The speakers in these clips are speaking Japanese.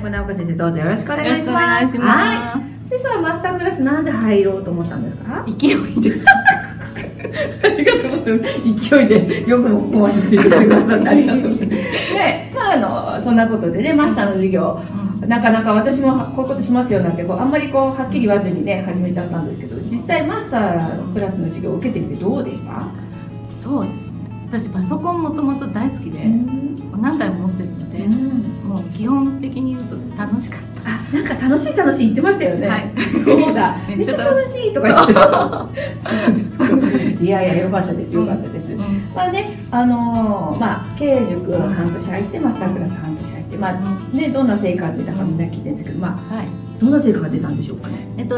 最後、直子先生、どうぞよろしくお願いします。はい。先生はマスタークラスなんで入ろうと思ったんですか？勢いです。ありがとうございます。勢いでよくもここまでついてくださってありがとうございます。で、まあそんなことでね、マスターの授業。なかなか私もこういうことしますよなんてあんまりはっきり言わずにね始めちゃったんですけど、実際マスターのクラスの授業を受けてみてどうでした？そうですね、私パソコンもともと大好きで何台も持ってるので、もう基本的に言うと楽しかった。あ、なんか楽しい楽しい言ってましたよね。はい、そうだめっちゃ楽しいとか言ってた。そうですか。いやいや、よかったです、よかったです。まあね、経営塾半年入ってマスタークラス半年入って、まあね、どんな成果が出たかみんな聞いてるんですけど、まあはい、どんな成果が出たんでしょうかね。去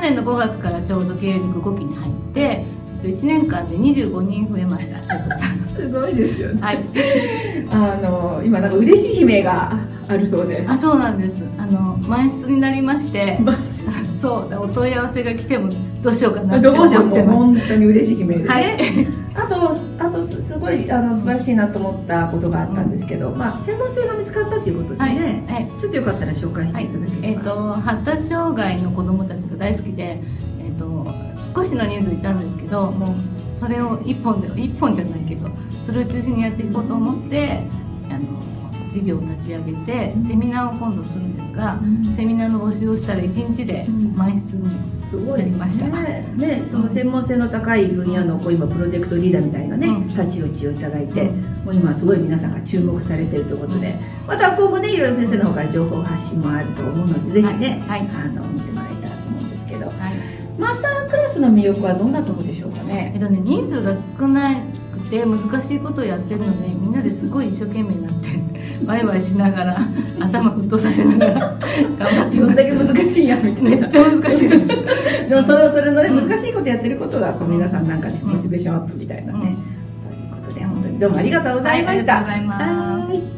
年の5月からちょうど経営塾5期に入って、1年間で25人増えました。すごいですよね。はい、今なんか嬉しい悲鳴があるそうで。あ、そうなんです。満室になりまして、そうお問い合わせが来てもどうしようかなって思ってます。どうしよう、もう本当に嬉しい悲鳴ですね。はい。あとすごい素晴らしいなと思ったことがあったんですけど、まあ専門性が見つかったということでね、はいはい、ちょっとよかったら紹介していただければ。発達障害の子どもたちが大好きで、少しの人数いたんですけど、もうそれを一本じゃないけど、それを中心にやっていこうと思って事業を立ち上げて、セミナーを今度するんですが、セミナーの募集をしたら1日で満室に。すごいですね。その専門性の高い分野の今プロジェクトリーダーみたいなね立ち位置をいただいて、もう今すごい皆さんが注目されているということで、また今後ねいろいろ先生の方から情報発信もあると思うので、ぜひね見てもらえたらと思うんですけど、マスタークラスの魅力はどんなところでしょうかね。人数が少なくて難しいことをやってるので、みんなですごい一生懸命になってワイワイしながら頭沸騰させながら頑張ってます。どんだけ難しいやみたいな。めっちゃ難しいです。でもそれのね難しいことやってることが皆さんなんかねモチベーションアップみたいなね、ということで本当にどうもありがとうございました。ありがとうございます。